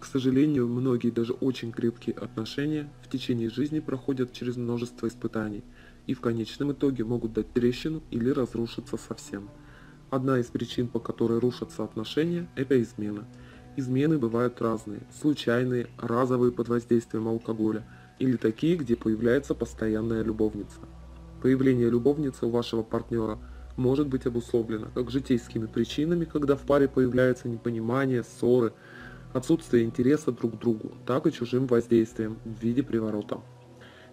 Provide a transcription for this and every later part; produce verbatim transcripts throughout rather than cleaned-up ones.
К сожалению, многие даже очень крепкие отношения в течение жизни проходят через множество испытаний и в конечном итоге могут дать трещину или разрушиться совсем. Одна из причин, по которой рушатся отношения, это измена. Измены бывают разные: случайные, разовые под воздействием алкоголя, или такие, где появляется постоянная любовница. Появление любовницы у вашего партнера может быть обусловлено как житейскими причинами, когда в паре появляется непонимание, ссоры, отсутствие интереса друг к другу, так и чужим воздействием в виде приворота.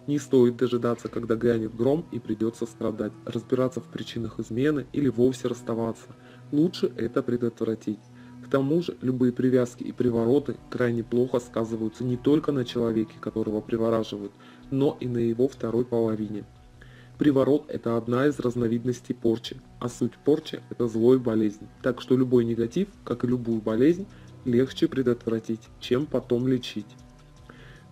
Не стоит дожидаться, когда грянет гром и придется страдать, разбираться в причинах измены или вовсе расставаться. Лучше это предотвратить. К тому же, любые привязки и привороты крайне плохо сказываются не только на человеке, которого привораживают, но и на его второй половине. Приворот – это одна из разновидностей порчи, а суть порчи – это зло и болезнь. Так что любой негатив, как и любую болезнь, легче предотвратить, чем потом лечить.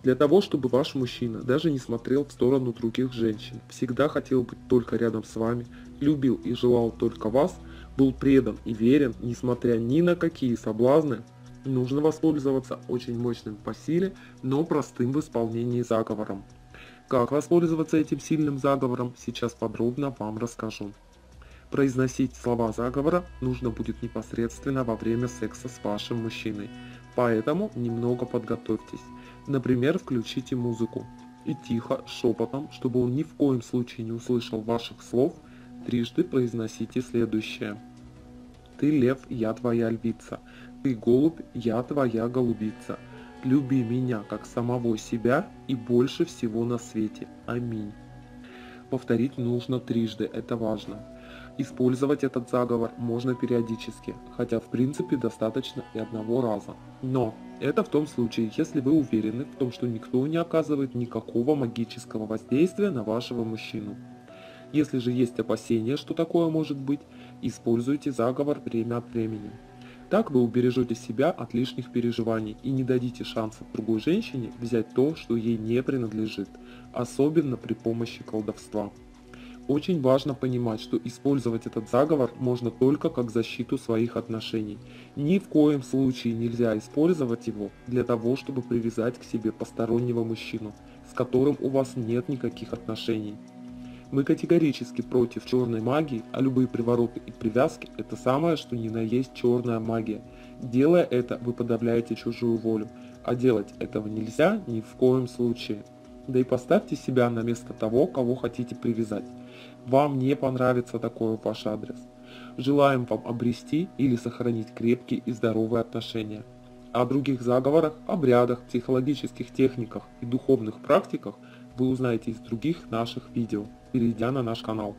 Для того, чтобы ваш мужчина даже не смотрел в сторону других женщин, всегда хотел быть только рядом с вами, любил и желал только вас, был предан и верен, несмотря ни на какие соблазны, нужно воспользоваться очень мощным по силе, но простым в исполнении заговором. Как воспользоваться этим сильным заговором, сейчас подробно вам расскажу. Произносить слова заговора нужно будет непосредственно во время секса с вашим мужчиной, поэтому немного подготовьтесь. Например, включите музыку и тихо, шепотом, чтобы он ни в коем случае не услышал ваших слов, трижды произносите следующее. Ты лев, я твоя львица. Ты голубь, я твоя голубица. Люби меня, как самого себя и больше всего на свете. Аминь. Повторить нужно трижды, это важно. Использовать этот заговор можно периодически, хотя в принципе достаточно и одного раза. Но это в том случае, если вы уверены в том, что никто не оказывает никакого магического воздействия на вашего мужчину. Если же есть опасения, что такое может быть, используйте заговор время от времени. Так вы убережете себя от лишних переживаний и не дадите шанса другой женщине взять то, что ей не принадлежит, особенно при помощи колдовства. Очень важно понимать, что использовать этот заговор можно только как защиту своих отношений. Ни в коем случае нельзя использовать его для того, чтобы привязать к себе постороннего мужчину, с которым у вас нет никаких отношений. Мы категорически против черной магии, а любые привороты и привязки – это самое, что ни на есть черная магия. Делая это, вы подавляете чужую волю, а делать этого нельзя ни в коем случае. Да и поставьте себя на место того, кого хотите привязать. Вам не понравится такое в ваш адрес. Желаем вам обрести или сохранить крепкие и здоровые отношения. О других заговорах, обрядах, психологических техниках и духовных практиках вы узнаете из других наших видео, перейдя на наш канал.